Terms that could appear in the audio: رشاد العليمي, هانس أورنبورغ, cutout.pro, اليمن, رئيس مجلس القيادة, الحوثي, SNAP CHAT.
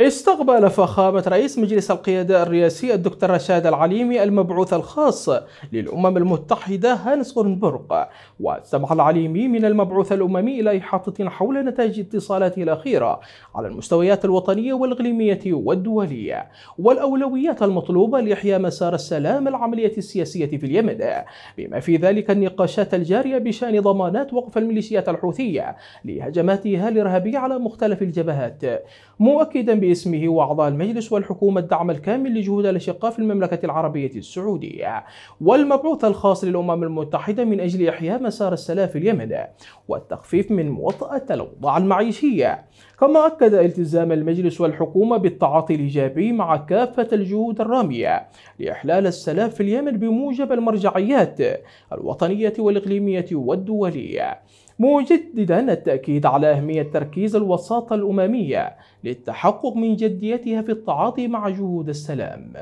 استقبل فخامة رئيس مجلس القيادة الرئاسي الدكتور رشاد العليمي المبعوث الخاص للأمم المتحدة هانس أورنبورغ. واستمع العليمي من المبعوث الأممي إلى إحاطة حول نتائج اتصالاته الأخيرة على المستويات الوطنية والإقليمية والدولية والأولويات المطلوبة لإحياء مسار السلام العملية السياسية في اليمن، بما في ذلك النقاشات الجارية بشأن ضمانات وقف الميليشيات الحوثية لهجماتها الإرهابية على مختلف الجبهات، مؤكدا باسمه وأعضاء المجلس والحكومة الدعم الكامل لجهود الأشقاء في المملكة العربية السعودية والمبعوث الخاص للأمم المتحدة من أجل إحياء مسار السلام في اليمن والتخفيف من مطأة الأوضاع المعيشية. كما أكد التزام المجلس والحكومة بالتعاطي الإيجابي مع كافة الجهود الرامية لإحلال السلام في اليمن بموجب المرجعيات الوطنية والإقليمية والدولية، مجددا التأكيد على أهمية تركيز الوساطة الأممية للتحقق من جديتها في التعاطي مع جهود السلام.